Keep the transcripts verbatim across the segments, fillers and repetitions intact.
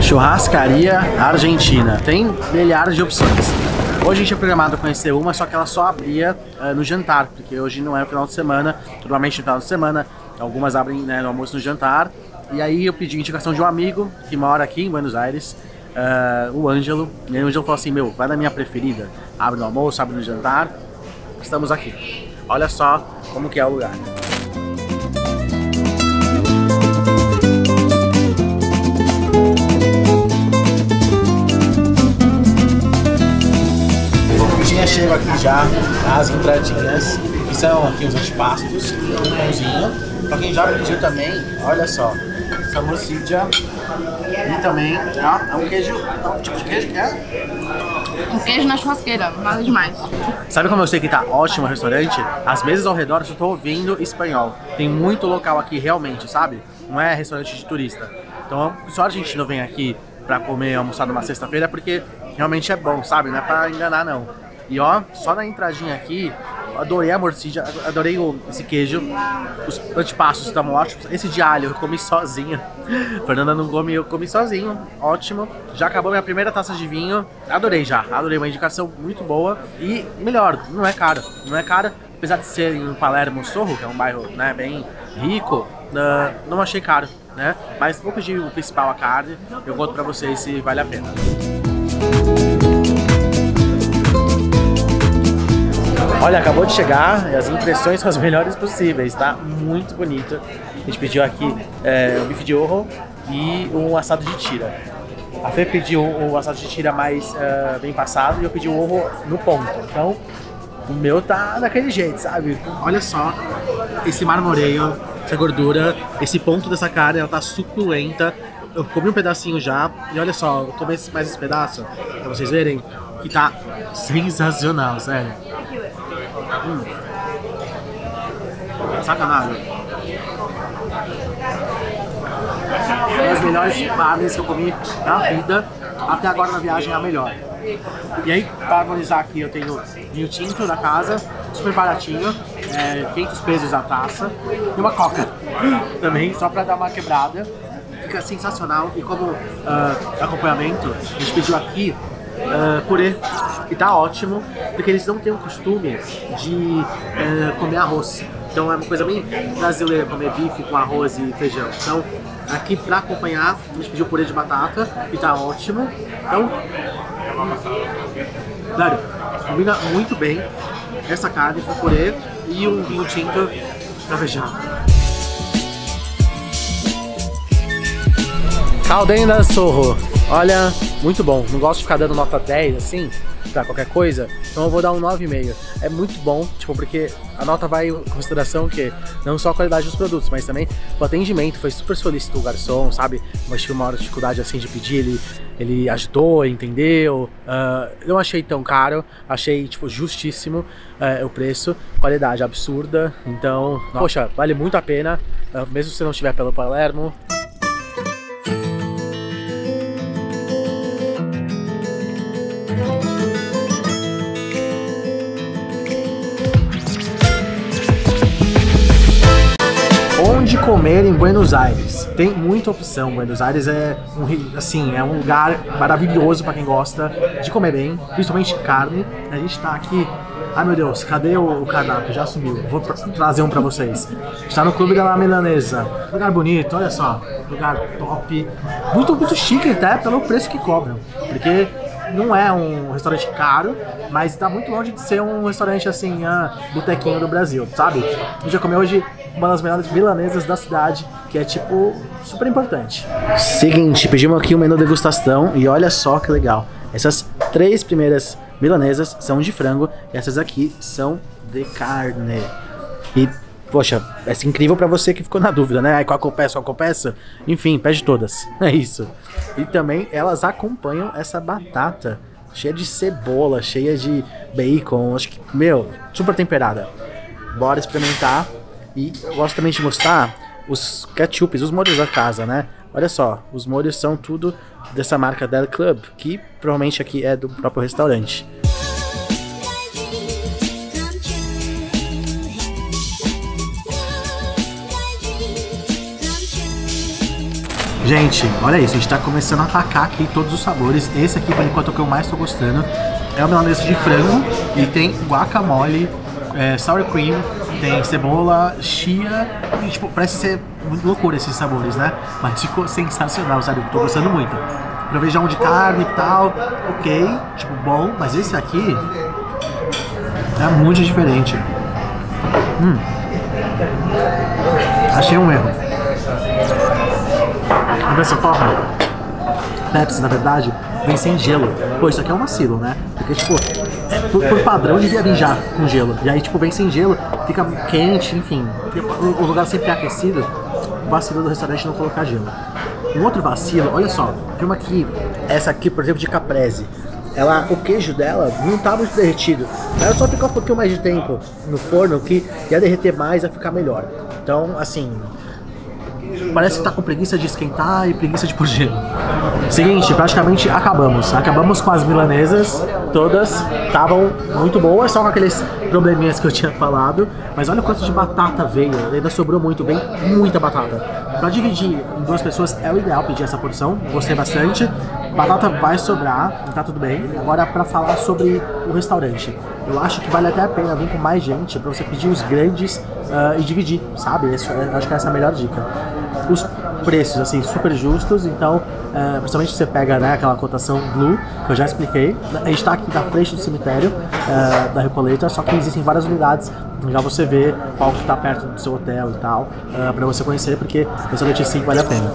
Churrascaria Argentina. Tem milhares de opções. Hoje a gente é programado conhecer uma, só que ela só abria uh, no jantar, porque hoje não é o final de semana, normalmente no final de semana, algumas abrem, né, no almoço, no jantar. E aí eu pedi indicação de um amigo que mora aqui em Buenos Aires, uh, o Ângelo. E aí o Ângelo falou assim, meu, vai na minha preferida, abre no almoço, abre no jantar, estamos aqui. Olha só como que é o lugar. Chego aqui já as entradinhas, que são aqui os antepastos, um pãozinho. Pra quem já pediu também, olha só, essa morcídia e também, ó, é um queijo, é um tipo de queijo que é? Um queijo na churrasqueira, nada demais. Sabe como eu sei que tá ótimo o restaurante? As mesas ao redor eu só tô ouvindo espanhol. Tem muito local aqui realmente, sabe? Não é restaurante de turista. Então só a gente não vem aqui pra comer, almoçar numa sexta-feira, porque realmente é bom, sabe? Não é pra enganar não. E ó, só na entradinha aqui, adorei a morcídia, adorei o, esse queijo, os antepassos estavam ótimos. Esse de alho eu comi sozinho, Fernanda não come, eu comi sozinho, ótimo. Já acabou minha primeira taça de vinho, adorei já, adorei, uma indicação muito boa. E melhor, não é cara, não é cara, apesar de ser em Palermo Soho, que é um bairro, né, bem rico, não achei caro, né. Mas vou pedir o principal, a carne, eu conto pra vocês se vale a pena. Olha, acabou de chegar e as impressões são as melhores possíveis, tá? Muito bonito. A gente pediu aqui é, um bife de ouro e um assado de tira. A Fê pediu o assado de tira mais uh, bem passado e eu pedi o ouro no ponto. Então, o meu tá daquele jeito, sabe? Olha só esse marmoreio, essa gordura, esse ponto dessa carne, ela tá suculenta. Eu comi um pedacinho já e olha só, eu comi mais esse pedaço, pra vocês verem, que tá sensacional, sério. Hum. Sacanagem. Uma das melhores carnes que eu comi na vida, até agora na viagem é a melhor. E aí, para harmonizar aqui, eu tenho vinho tinto da casa, super baratinho, é, quinhentos pesos a taça, e uma coca também, só para dar uma quebrada. Fica sensacional. E como uh, acompanhamento, a gente pediu aqui uh, purê, que tá ótimo, porque eles não têm o costume de uh, comer arroz. Então é uma coisa bem brasileira comer bife com arroz e feijão. Então aqui pra acompanhar, a gente pediu purê de batata, que tá ótimo. Então, claro, combina muito bem essa carne com purê e um vinho tinto pra fechar. Caldén Del Soho, olha, muito bom, não gosto de ficar dando nota dez assim, pra qualquer coisa, então eu vou dar um nove vírgula cinco, é muito bom, tipo, porque a nota vai em consideração que não só a qualidade dos produtos, mas também o atendimento, foi super solícito o garçom, sabe, mas tive uma dificuldade assim de pedir, ele, ele ajudou, entendeu, uh, não achei tão caro, achei, tipo, justíssimo uh, o preço, qualidade absurda, então, poxa, vale muito a pena, uh, mesmo se não estiver pelo Palermo. De comer em Buenos Aires. Tem muita opção. Buenos Aires é um, assim, é um lugar maravilhoso para quem gosta de comer bem, principalmente carne. A gente tá aqui... Ai meu Deus, cadê o, o cardápio? Já sumiu. Vou trazer um para vocês. A gente tá no Clube de La Milanesa. Lugar bonito, olha só. Lugar top. Muito, muito chique até pelo preço que cobram. Porque... não é um restaurante caro, mas está muito longe de ser um restaurante assim, ah, botequinho do Brasil, sabe? Eu já comi hoje uma das melhores milanesas da cidade, que é tipo super importante. Seguinte, pedimos aqui o menu degustação e olha só que legal. Essas três primeiras milanesas são de frango e essas aqui são de carne. E poxa, é incrível pra você que ficou na dúvida, né? Aí qual que eu peço, qual que eu peço? Enfim, pede todas, é isso. E também elas acompanham essa batata, cheia de cebola, cheia de bacon, acho que, meu, super temperada. Bora experimentar. E eu gosto também de mostrar os ketchups, os molhos da casa, né? Olha só, os molhos são tudo dessa marca Del Club, que provavelmente aqui é do próprio restaurante. Gente, olha isso, a gente tá começando a atacar aqui todos os sabores. Esse aqui, por enquanto, é o que eu mais tô gostando. É uma milanesa de frango e tem guacamole, é, sour cream, tem cebola, chia, e, tipo, parece ser loucura esses sabores, né? Mas ficou sensacional, sabe? Eu tô gostando muito. Provejão de carne e tal, ok, tipo, bom, mas esse aqui é muito diferente. Hum. Achei um erro. Vamos ver se eu toco. Pepsi, na verdade, vem sem gelo. Pô, isso aqui é um vacilo, né? Porque, tipo, por, por padrão devia vir já com gelo. E aí, tipo, vem sem gelo, fica quente, enfim. O lugar sempre é aquecido. O vacilo do restaurante não colocar gelo. Um outro vacilo, olha só. Tem uma aqui, essa aqui, por exemplo, de caprese. Ela, o queijo dela não tá muito derretido. Ela só ficar um pouquinho mais de tempo no forno que ia derreter mais, ia ficar melhor. Então, assim... Parece que tá com preguiça de esquentar e preguiça de pôr gelo. Seguinte, praticamente acabamos. Acabamos com as milanesas, todas estavam muito boas, só com aqueles probleminhas que eu tinha falado. Mas olha o quanto de batata veio, ainda sobrou muito bem, muita batata. Pra dividir em duas pessoas é o ideal pedir essa porção, gostei bastante. Batata vai sobrar, tá tudo bem. Agora pra falar sobre o restaurante. Eu acho que vale até a pena vir com mais gente pra você pedir os grandes uh, e dividir, sabe? Esse, eu acho que essa é a melhor dica. Os preços, assim, super justos, então, uh, principalmente você pega, né, aquela cotação Blue, que eu já expliquei. A gente tá aqui da frente do cemitério uh, da Recoleta, só que existem várias unidades. Já você vê qual que tá perto do seu hotel e tal, uh, pra você conhecer, porque o restaurante assim vale a pena.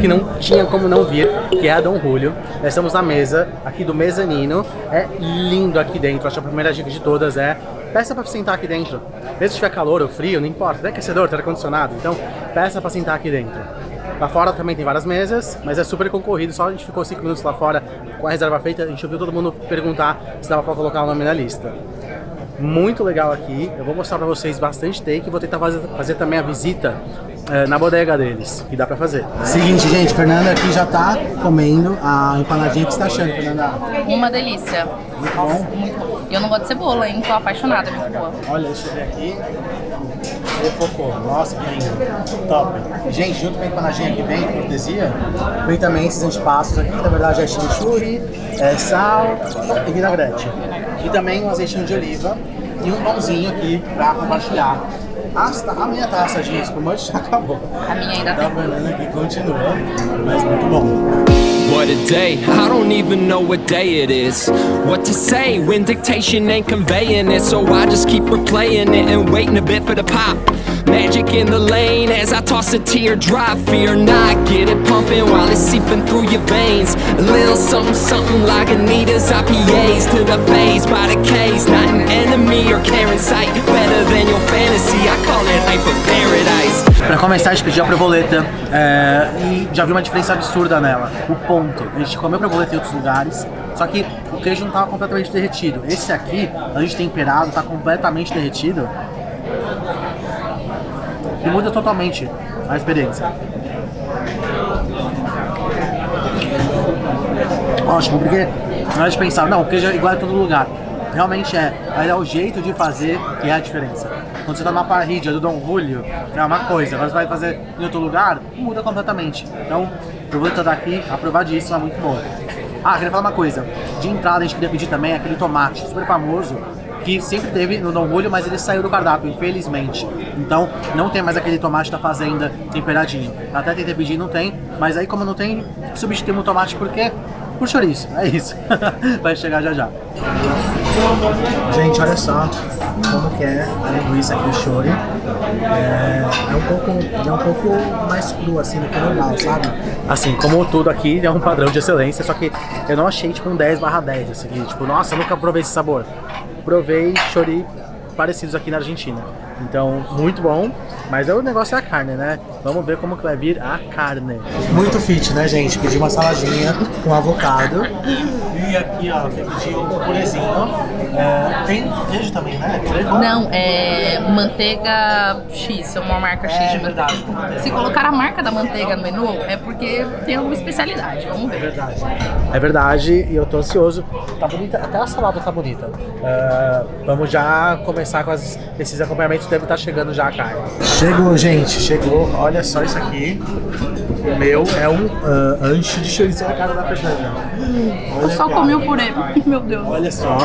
Que não tinha como não vir, que é a Don Julio. Nós estamos na mesa, aqui do mezanino. É lindo aqui dentro, acho que a primeira dica de todas é peça pra sentar aqui dentro. Mesmo se tiver calor ou frio, não importa, tem aquecedor, tem ar-condicionado, então peça pra sentar aqui dentro. Lá fora também tem várias mesas, mas é super concorrido, só a gente ficou cinco minutos lá fora com a reserva feita, a gente ouviu todo mundo perguntar se dava pra colocar o nome na lista. Muito legal aqui, eu vou mostrar pra vocês bastante take, vou tentar fazer, fazer também a visita É, na bodega deles, que dá pra fazer. Seguinte, gente, Fernanda aqui já tá comendo a empanadinha. Que você tá achando, Fernanda? Uma delícia. Muito bom? Muito bom. E eu não gosto de cebola, hein? Tô apaixonada, muito boa. Olha, deixa eu ver aqui. Focô. Nossa, que lindo. Top. Gente, junto com a empanadinha aqui vem, cortesia, vem também esses antepassos aqui, que na verdade é chimichurri, é sal e vinagrete. E também um azeitinho de oliva e um pãozinho aqui pra compartilhar. A minha taça de espumante já acabou. A minha ainda tá. Tá falando aqui, continua, mas muito bom. What a day, I don't even know what day it is. What to say when dictation ain't conveying it. So I just keep replaying it and waiting a bit for the pop. Magic in the lane as I toss a teardrop. Fear not, get it pumping while it's seeping through your veins. A little something, something like Anita's I P As. To the phase by the K's, not an enemy or Karen sight. Better than your fantasy, I call it hyper paradise. Pra começar, a gente pediu a provoleta é, e já vi uma diferença absurda nela. O ponto, a gente comeu provoleta em outros lugares, só que o queijo não tava completamente derretido. Esse aqui, a gente temperado, tá completamente derretido. E muda totalmente a experiência. Ótimo, porque na hora de pensar, não, o queijo é igual em todo lugar. Realmente é, mas é o jeito de fazer que é a diferença. Quando você tá na parrilha do Don Julio, é uma coisa, agora você vai fazer em outro lugar, muda completamente. Então, provoleta daqui, aprovadíssima, é muito boa. Ah, queria falar uma coisa, de entrada a gente queria pedir também aquele tomate super famoso, que sempre teve no Don Julio, mas ele saiu do cardápio, infelizmente. Então, não tem mais aquele tomate da fazenda temperadinho. Até tentei pedir, não tem, mas aí como não tem, substituímos o tomate por quê? Por chouriço, é isso. Vai chegar já já. Gente, olha só como que é a linguiça aqui, o shoyu. É, é, um pouco, é um pouco mais cru, assim, do que normal, sabe? Assim, como tudo aqui é um padrão de excelência, só que eu não achei, tipo, um dez barra dez, assim, tipo, nossa, eu nunca provei esse sabor. Provei shoyu parecidos aqui na Argentina. Então, muito bom. Mas o negócio é a carne, né? Vamos ver como que vai vir a carne. Muito fit, né, gente? Pedi uma saladinha com avocado. E aqui, ó, pedi um purezinho. É, tem queijo também, né? Não, é manteiga X, é uma marca X de manteiga. Se colocar a marca da manteiga no menu, é porque tem alguma especialidade. Vamos ver. É verdade. É verdade, e eu tô ansioso. Tá bonita, até a salada tá bonita. Uh, vamos já começar com as, esses acompanhamentos, deve estar chegando já a carne. Chegou, gente, chegou. Olha só isso aqui. O meu é um uh, ancho de chouriço na casa da Fernanda. Eu só comi o purê, meu Deus. Olha só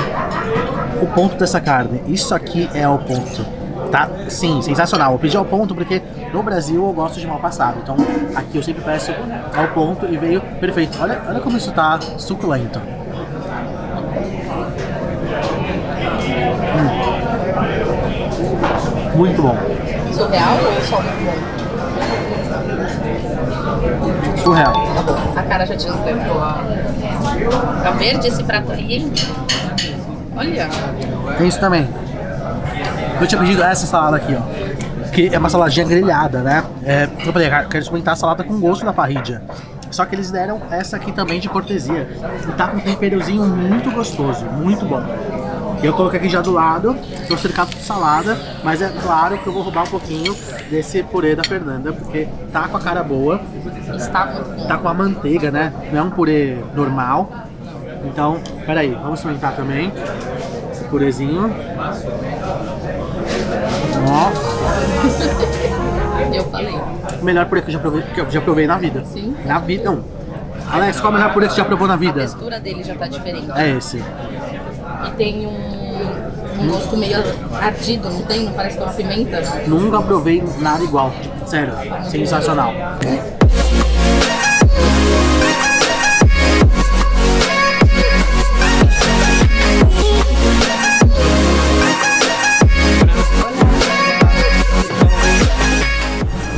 o ponto dessa carne. Isso aqui é o ponto. Tá? Sim, sensacional. Eu pedi ao ponto porque no Brasil eu gosto de mal passado. Então aqui eu sempre peço ao ponto e veio perfeito. Olha, olha como isso tá suculento. Hum. Muito bom. Surreal ou só muito bom? Surreal. A cara já despertou, ó. Tá verde esse prato aí, hein? Olha. Tem isso também. Eu tinha pedido essa salada aqui, ó. Que é uma saladinha grelhada, né? É, eu falei, cara, quero experimentar a salada com gosto da parrilla. Só que eles deram essa aqui também de cortesia. E tá com um temperozinho muito gostoso, muito bom. Eu coloquei aqui já do lado, tô cercado de salada, mas é claro que eu vou roubar um pouquinho desse purê da Fernanda, porque tá com a cara boa, tá com a manteiga, né? Não é um purê normal. Então, peraí, vamos experimentar também esse purezinho. Ó. Eu falei. Melhor purê que eu já provei, que eu já provei na vida. Sim. Na vida, não. Alex, qual é o melhor purê que você já provou na vida? A textura dele já tá diferente. É esse. E tem um, um gosto meio ardido, não tem? Não parece que é uma pimenta? Nunca provei nada igual, sério, sensacional.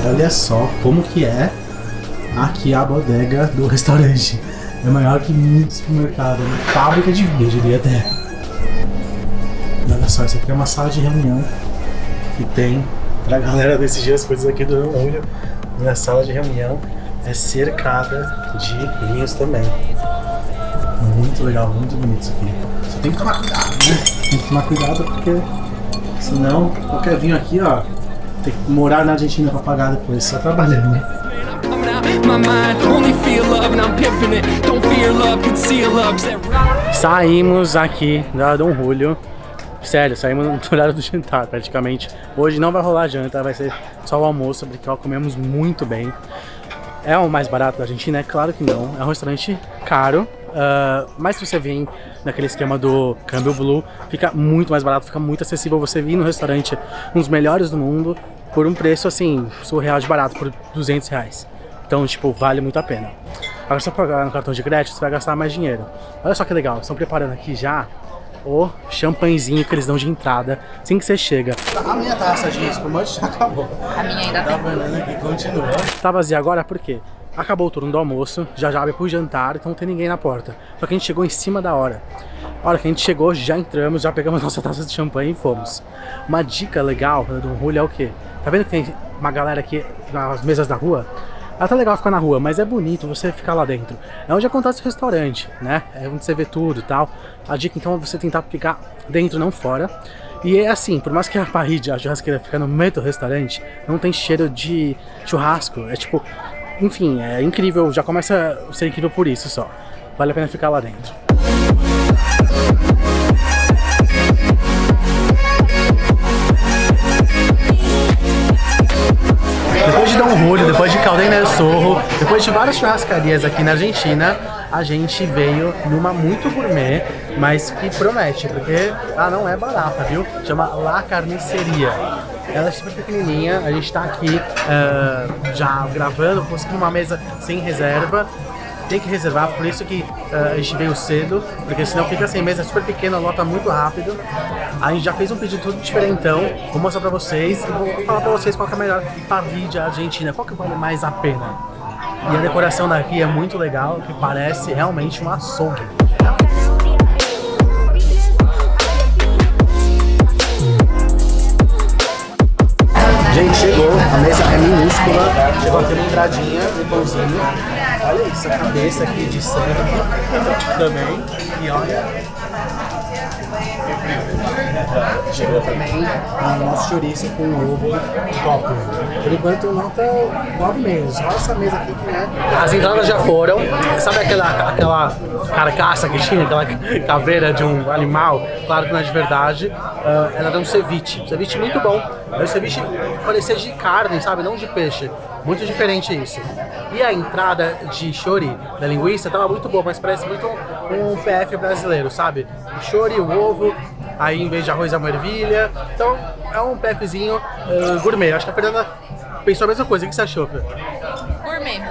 Olha só como que é aqui a bodega do restaurante. É maior que muito supermercado, né? Fábrica de vinho, eu diria até. Olha só, isso aqui é uma sala de reunião que tem pra galera decidir as coisas aqui do Don Julio. Na sala de reunião é cercada de vinhos também. Muito legal, muito bonito isso aqui. Só tem que tomar cuidado, né? Tem que tomar cuidado porque senão qualquer vinho aqui, ó, tem que morar na Argentina pra pagar depois, só trabalhando, né? Saímos aqui da Don Julio. Sério, saímos no horário do jantar praticamente. Hoje não vai rolar janta, vai ser só o almoço, porque ó, comemos muito bem. É o mais barato da Argentina? É claro que não. É um restaurante caro, uh, mas se você vir naquele esquema do câmbio blue, fica muito mais barato, fica muito acessível. Você vir no restaurante, um dos melhores do mundo, por um preço assim, surreal de barato, por duzentos reais. Então, tipo, vale muito a pena. Agora, se você pagar no cartão de crédito, você vai gastar mais dinheiro. Olha só que legal, estão preparando aqui já o champanhezinho que eles dão de entrada, assim que você chega. A minha taça de espumante já acabou. A minha ainda tá valendo aqui, continua. Tá vazia agora por quê? Acabou o turno do almoço, já já abre pro jantar, então não tem ninguém na porta. Só que a gente chegou em cima da hora. A hora que a gente chegou, já entramos, já pegamos nossa taça de champanhe e fomos. Uma dica legal do Don Julio é o quê? Tá vendo que tem uma galera aqui nas mesas da rua? Ah, tá legal ficar na rua, mas é bonito você ficar lá dentro. É onde acontece o restaurante, né? É onde você vê tudo e tal. A dica então é você tentar ficar dentro, não fora. E é assim, por mais que a parrilla, a churrasqueira, fica no meio do restaurante, não tem cheiro de churrasco. É tipo, enfim, é incrível. Já começa a ser incrível por isso só. Vale a pena ficar lá dentro. Depois de Don Julio, depois de Caldén Del Soho, depois de várias churrascarias aqui na Argentina, a gente veio numa muito gourmet, mas que promete, porque ela não é barata, viu? Chama La Carniceria. Ela é super pequenininha, a gente tá aqui uh, já gravando, conseguindo uma mesa sem reserva. Tem que reservar, por isso que uh, a gente veio cedo, porque senão fica sem mesa, é super pequena, lota muito rápido. A gente já fez um pedido tudo diferentão, vou mostrar pra vocês e vou falar pra vocês qual que é a melhor parrilla argentina, qual que vale mais a pena. E a decoração daqui é muito legal, que parece realmente um açougue. Gente, chegou, a mesa é minúscula, chegou aqui uma entradinha, um pãozinho. Olha isso, a cabeça aqui de sangue também. E olha, chegou também o nosso chouriço com ovo top. Por enquanto nota nove meses. Olha essa mesa aqui que é. As entradas já foram. Sabe aquela, aquela carcaça que tinha, aquela caveira de um animal? Claro que não é de verdade. Uh, ela era um ceviche. Ceviche muito bom. Era um ceviche parecia de carne, sabe? Não de peixe. Muito diferente isso. E a entrada de chori da linguiça tava muito boa, mas parece muito um P F brasileiro, sabe? O chori, o ovo. Aí, em vez de arroz, é uma ervilha. Então, é um pefezinho uh, gourmet. Acho que a Fernanda pensou a mesma coisa. O que você achou, Fê? Gourmet.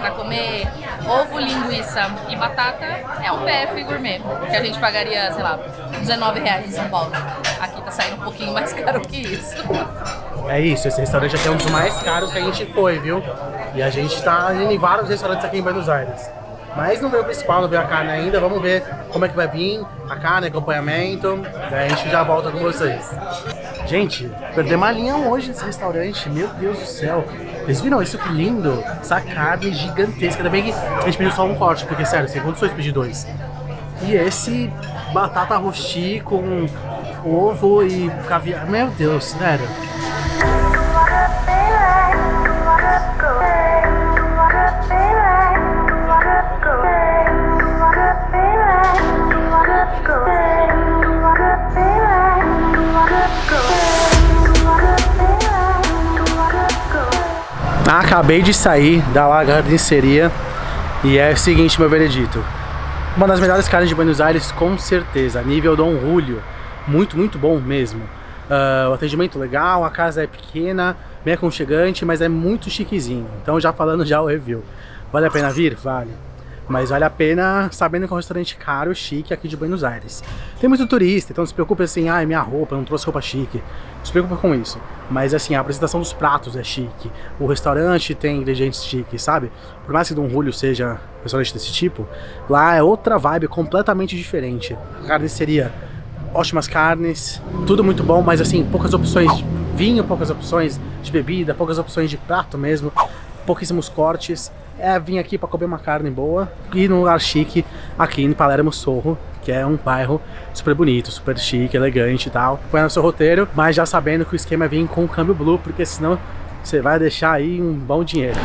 Pra comer ovo, linguiça e batata, é um P F gourmet. Que a gente pagaria, sei lá, dezenove reais em São Paulo. Aqui tá saindo um pouquinho mais caro que isso. É isso. Esse restaurante aqui é um dos mais caros que a gente foi, viu? E a gente tá indo em vários restaurantes aqui em Buenos Aires. Mas não veio o principal, não veio a carne ainda. Vamos ver como é que vai vir a carne, acompanhamento. Daí a gente já volta com vocês. Gente, perder malinhão hoje nesse restaurante. Meu Deus do céu. Vocês viram isso que lindo? Essa carne gigantesca. Ainda bem que a gente pediu só um corte, porque sério, sem condições pedir dois. E esse batata rosti com ovo e caviar. Meu Deus, sério. Acabei de sair da La Carniceria e é o seguinte, meu veredito. Uma das melhores carnes de Buenos Aires, com certeza, nível Don Julio. Muito, muito bom mesmo. Uh, o atendimento legal, a casa é pequena, meio aconchegante, mas é muito chiquezinho. Então já falando já o review. Vale a pena vir? Vale. Mas vale a pena sabendo que é um restaurante caro, chique aqui de Buenos Aires. Tem muito turista, então não se preocupe assim, ai, ah, minha roupa, não trouxe roupa chique. Não se preocupa com isso. Mas assim, a apresentação dos pratos é chique. O restaurante tem ingredientes chiques, sabe? Por mais que Don Julio seja um restaurante desse tipo, lá é outra vibe completamente diferente. A carniceria, ótimas carnes, tudo muito bom, mas assim, poucas opções de vinho, poucas opções de bebida, poucas opções de prato mesmo. Pouquíssimos cortes, é vir aqui para comer uma carne boa e num lugar chique aqui em Palermo Soho, que é um bairro super bonito, super chique, elegante e tal. Põe no seu roteiro, mas já sabendo que o esquema é vir com o câmbio blue, porque senão você vai deixar aí um bom dinheiro.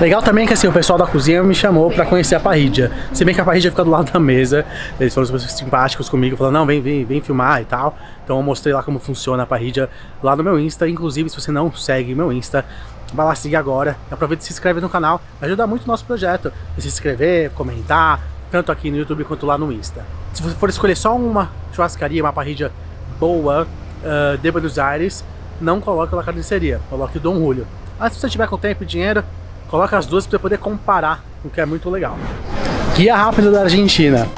Legal também que assim, o pessoal da cozinha me chamou para conhecer a parrilla. Se bem que a parrilla fica do lado da mesa, eles foram super simpáticos comigo, falando, não, vem, vem, vem filmar e tal. Então eu mostrei lá como funciona a parrilla lá no meu Insta. Inclusive, se você não segue meu Insta, vai lá seguir agora, aproveita e se inscreve no canal, ajuda muito o nosso projeto, se inscrever, comentar, tanto aqui no YouTube quanto lá no Insta. Se você for escolher só uma churrascaria, uma parrilla boa uh, de Buenos Aires, não coloque a La Carniceria, coloque o Don Julio. Mas se você tiver com tempo e dinheiro, coloque as duas para poder comparar, o que é muito legal. Guia rápido da Argentina.